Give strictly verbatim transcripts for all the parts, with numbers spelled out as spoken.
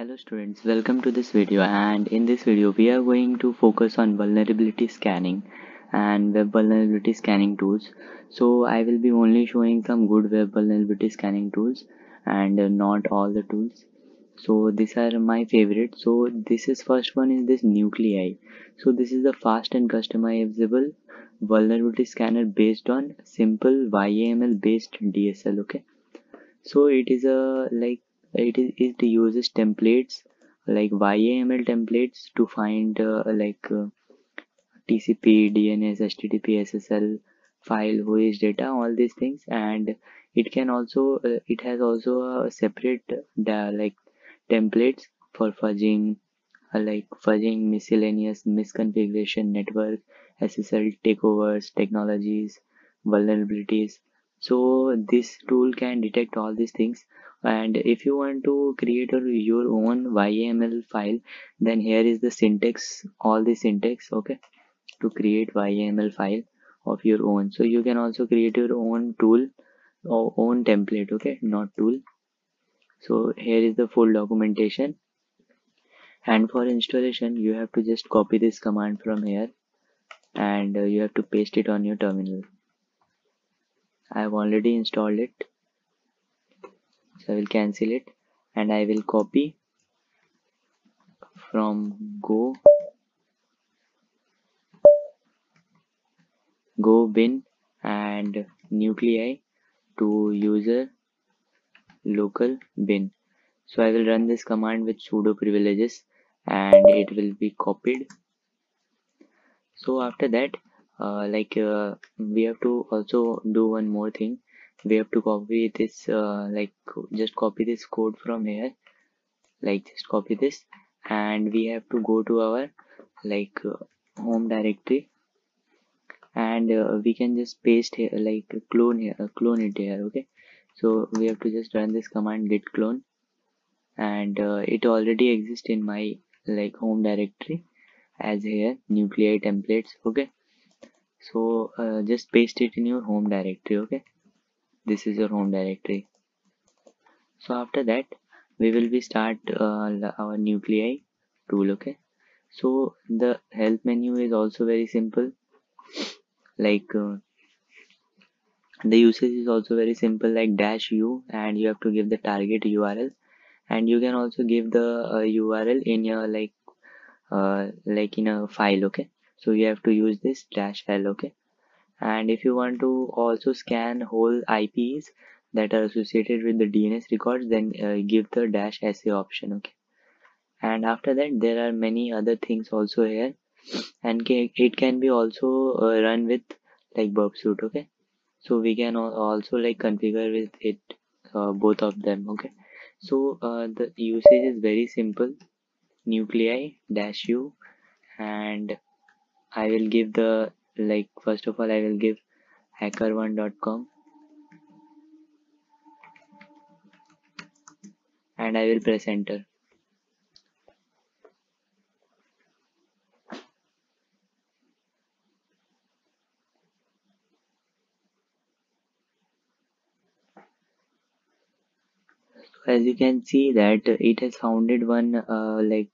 Hello students, welcome to this video, and in this video we are going to focus on vulnerability scanning and web vulnerability scanning tools. So I will be only showing some good web vulnerability scanning tools and uh, not all the tools. So these are my favorite. So this is first one is this Nuclei. So this is the fast and customizable vulnerability scanner based on simple Y A M L based D S L. Okay, so it is a like It, is, it uses templates like Y A M L templates to find uh, like uh, T C P, D N S, H T T P, S S L, file, W H O I S data, all these things, and it can also uh, it has also a separate uh, like templates for fudging, uh, like fudging miscellaneous misconfiguration, network, S S L takeovers, technologies, vulnerabilities. So this tool can detect all these things, and if you want to create your own Y A M L file, then here is the syntax, all the syntax, okay, to create Y A M L file of your own. So you can also create your own tool or own template, okay, not tool. So here is the full documentation, and for installation you have to just copy this command from here and uh, you have to paste it on your terminal. I have already installed it, so I will cancel it, and I will copy from go go bin and Nuclei to user local bin. So I will run this command with sudo privileges, and it will be copied. So after that, Uh, like uh, we have to also do one more thing. We have to copy this uh, like just copy this code from here, like just copy this, and we have to go to our like uh, home directory, and uh, we can just paste here, like clone here, uh, clone it here. Okay, so we have to just run this command git clone, and uh, it already exists in my like home directory as here Nuclei templates. Okay, so uh, just paste it in your home directory. Okay, this is your home directory. So after that we will be start uh, our Nuclei tool. Okay, so the help menu is also very simple, like uh, the usage is also very simple, like dash u, and you have to give the target U R L, and you can also give the uh, U R L in your like uh, like in a file. Okay, so you have to use this dash L. Okay, and if you want to also scan whole I Ps that are associated with the D N S records, then uh, give the dash S A option. Okay, and after that there are many other things also here, and it can be also uh, run with like burp suite. Okay, so we can also like configure with it uh, both of them. Okay, so uh, the usage is very simple, Nuclei dash u, and I will give the like first of all I will give HackerOne dot com, and I will press enter. So as you can see that it has founded one uh, like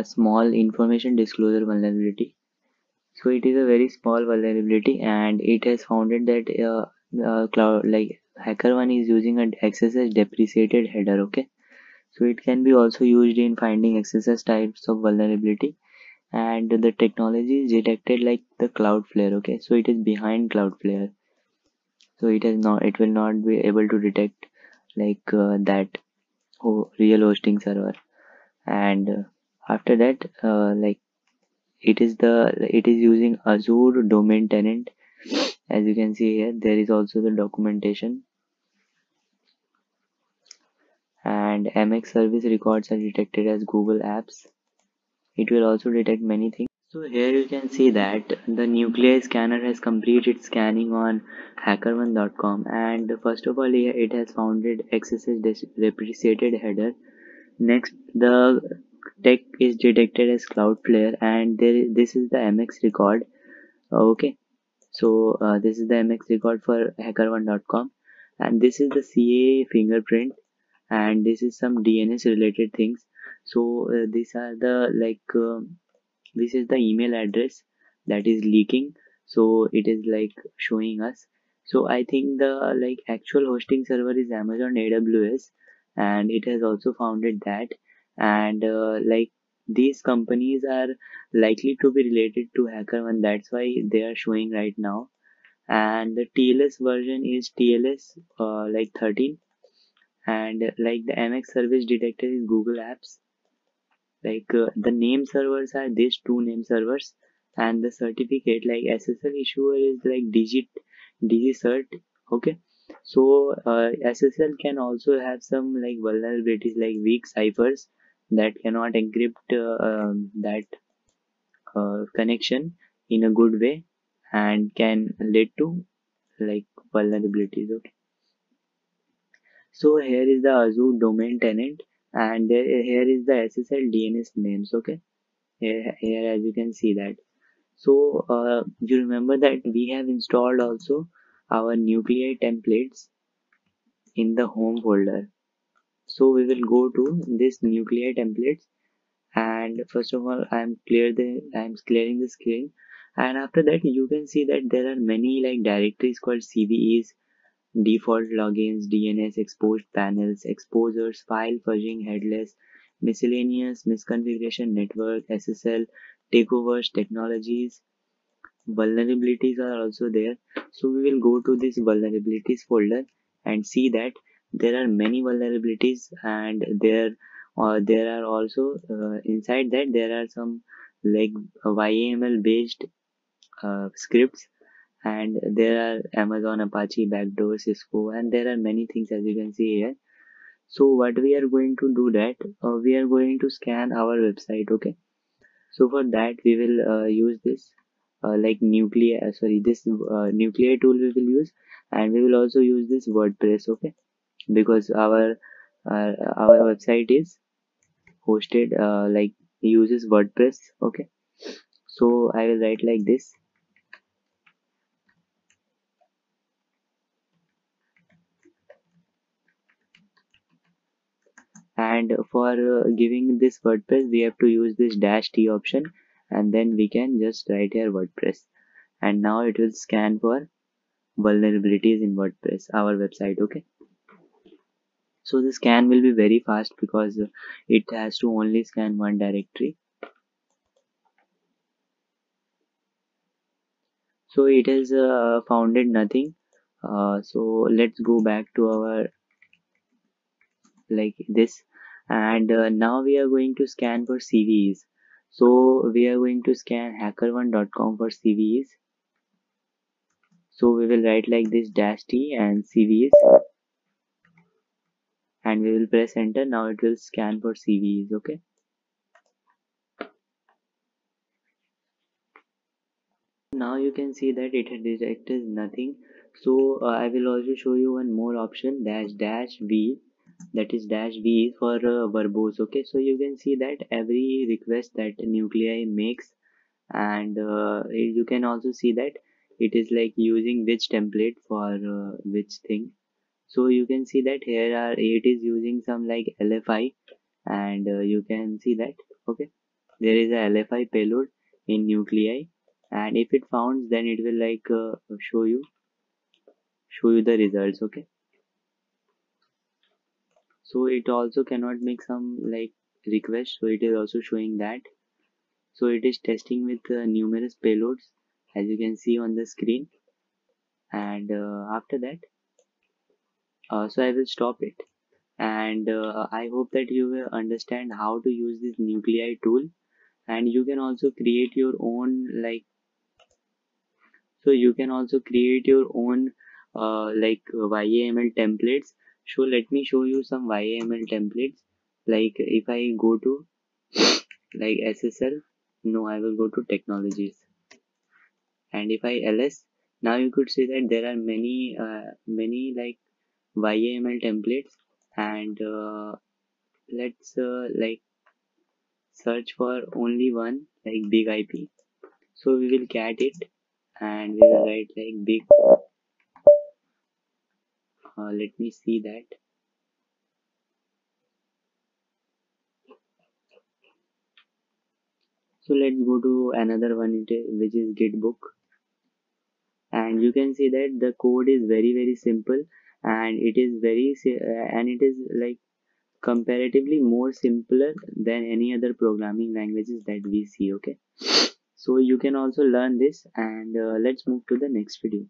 a small information disclosure vulnerability. So it is a very small vulnerability, and it has founded that uh, uh, cloud like HackerOne is using an X S S deprecated header. Okay, so it can be also used in finding X S S types of vulnerability, and the technology is detected like the Cloudflare. Okay, so it is behind Cloudflare, so it has not it will not be able to detect like uh, that oh, real hosting server, and uh, after that uh, like it is the it is using Azure domain tenant. As you can see here, there is also the documentation, and M X service records are detected as Google Apps. It will also detect many things. So here you can see that the Nuclei scanner has completed scanning on HackerOne dot com, and first of all here it has founded X S S deprecated header. Next, the tech is detected as Cloudflare, and there is, this is the M X record. Okay, so uh, this is the M X record for HackerOne dot com, and this is the C A fingerprint, and this is some D N S related things, So uh, these are the like uh, this is the email address that is leaking, so it is like showing us. So I think the like actual hosting server is Amazon A W S, and it has also founded that, and uh, like these companies are likely to be related to HackerOne, that's why they are showing right now. And the T L S version is T L S uh, like thirteen, and like the M X service detector is Google Apps. Like uh, the name servers are these two name servers, and the certificate like S S L issuer is like digit DigiCert. Okay, so uh, S S L can also have some like vulnerabilities like weak ciphers that cannot encrypt uh, um, that uh, connection in a good way and can lead to like vulnerabilities. Okay, so here is the Azure domain tenant, and there, here is the S S L D N S names. Okay, here, here as you can see that. So uh, you remember that we have installed also our Nuclei templates in the home folder. So we will go to this Nuclei templates, and first of all I am clear the I am clearing the screen. And after that you can see that there are many like directories called C V Es, default logins, D N S, exposed panels, exposers, file fudging, headless, miscellaneous, misconfiguration, network, S S L, takeovers, technologies. Vulnerabilities are also there. So we will go to this vulnerabilities folder and see that there are many vulnerabilities, and there uh, there are also uh, inside that there are some like Y A M L based uh, scripts, and there are Amazon, Apache, Backdoor, Cisco, and there are many things as you can see here. So what we are going to do that uh, we are going to scan our website. Okay, so for that we will uh, use this uh, like Nuclei uh, sorry this uh, Nuclei tool we will use, and we will also use this WordPress. Okay, because our uh, our website is hosted uh, like uses WordPress. Okay, so I will write like this. And for uh, giving this WordPress we have to use this dash T option, and then we can just write here WordPress, and now it will scan for vulnerabilities in WordPress, our website. Okay, so the scan will be very fast because it has to only scan one directory. So it has uh, founded nothing. Uh, so let's go back to our like this, and uh, now we are going to scan for C V Es. So we are going to scan HackerOne dot com for C V Es. So we will write like this dash T and C V Es. And we will press enter. Now it will scan for C V Es. Okay, now you can see that it detected nothing. So uh, I will also show you one more option, dash dash V, that is dash V for uh, verbose. Okay, so you can see that every request that Nuclei makes, and uh, you can also see that it is like using which template for uh, which thing. So you can see that here are it is using some like L F I, and uh, you can see that. Okay, there is a L F I payload in Nuclei, and if it founds, then it will like uh, show you show you the results. Okay, so it also cannot make some like request, so it is also showing that. So it is testing with uh, numerous payloads as you can see on the screen, and uh, after that Uh, so I will stop it, and uh, I hope that you will understand how to use this Nuclei tool, and you can also create your own like so you can also create your own uh, like Y A M L templates. So let me show you some Y A M L templates. Like if I go to like S S L, no, I will go to technologies, and if I L S, now you could see that there are many uh, many like Y A M L templates, and uh, let's uh, like search for only one like big I P. So we will cat it, and we will write like big uh, let me see that So let's go to another one, which is GitBook. And you can see that the code is very very simple, and it is very and it is like comparatively more simpler than any other programming languages that we see. Okay, so you can also learn this, and uh, let's move to the next video.